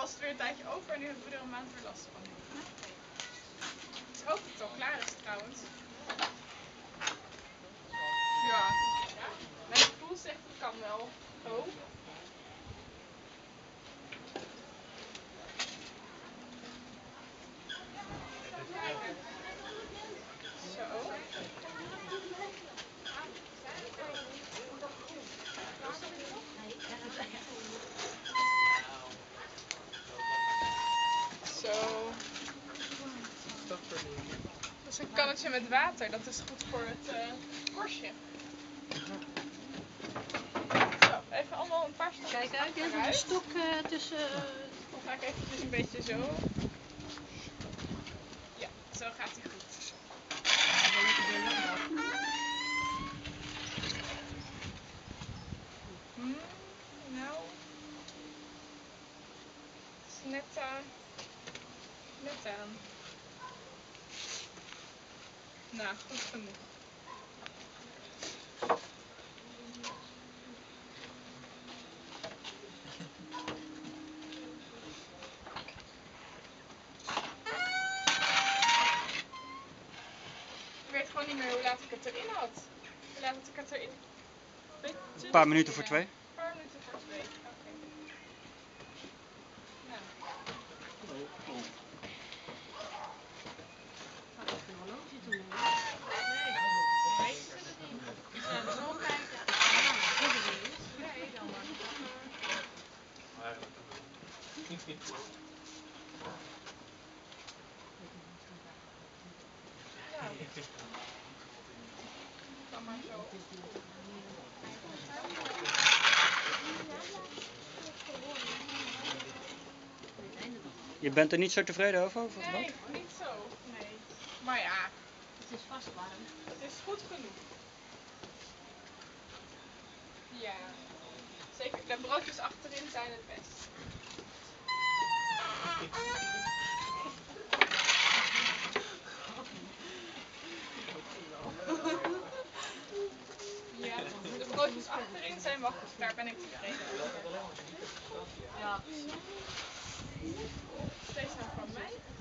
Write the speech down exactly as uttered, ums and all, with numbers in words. was het weer een tijdje over en nu hebben we er een maand weer last van. Het is ook dat het al klaar is trouwens. Ja. Mijn gevoel zegt het kan wel. Oh. Dat is een kannetje met water, dat is goed voor het uh, korstje. Zo, even allemaal een paar stokjes. Kijk uit, even een stok uh, tussen. Dan ga ik eventjes een beetje zo. Ja, zo gaat hij goed. Hmm, nou, het is net, uh, net aan. Nou, goed genoeg. Ik weet gewoon niet meer hoe laat ik het erin had. Hoe laat ik het erin? Beetje... Een paar minuten voor twee. Een paar minuten voor twee, oké. Okay. Nou. Kom maar zo. Je bent er niet zo tevreden over? Of nee, wat? Niet zo. Nee. Maar ja, het is vast warm. Het is goed genoeg. Ja, zeker. De broodjes achterin zijn het best. Ja, de broodjes achterin zijn wakker, daar ben ik tevreden over. Ja, precies. Steeds nog van mij.